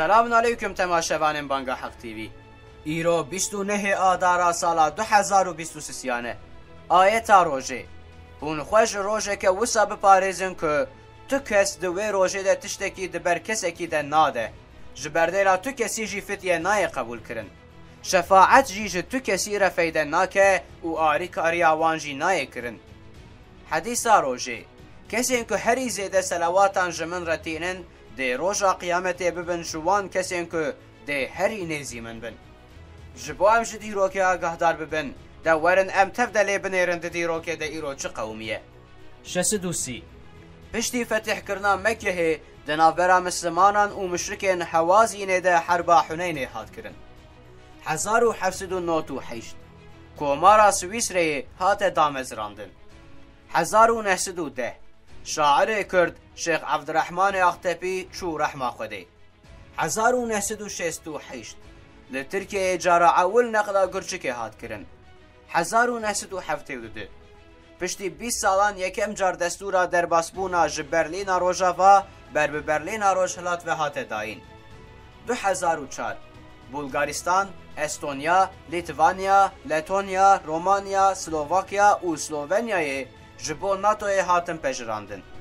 سلام علیکم تماشاوان بانگا حق تیوی. ایرو 29 آدارا سال 2023 آیتا روژه اون خوش روژه که وسا بپارزن که تو کس دوی روژه ده تشتکی دبر کسکی ده ناده جبردیلا تو کسی جی فتیه نای قبول کرن، شفاعت جی تو کسی رفیده ناکه و آری کاری آوان جی نای کرن. حدیثا روژه کسی انکو هری زیده سلواتان جمن رتینن ده روژا قیامتی ببن جوان کسی انکو ده هری نیزی من بن. جبو ام جدی روکه آگه دار ببن ده ورن ام تفدلی بنیرند دی روکه ده ایرو چه قومیه. شسدوسی پشتی فتح کرنا مکه ده نابرا مسلمانان و مشرکین حوازین ده حربا حنین حاد کرن. 1798 کومارا سویسره هات دامزراندن. 1910 شاعر کرد شیخ عبدالرحمن اختپی چو رحمه خوده. 1968 له ترکیه جارا اول نقلا گرچکه هات کرن. 1972 پشتی 20 سالان یکم جار دستورا درباسبونا جبرلینا روژاوا برب برلینا روژهلات و هات داین. 2004 بولغارستان، استونیا، لیتوانیا، لتونیا، رومانیا، سلوواکیا و سلوونیای جبو ناتوی هاتن پجراندن.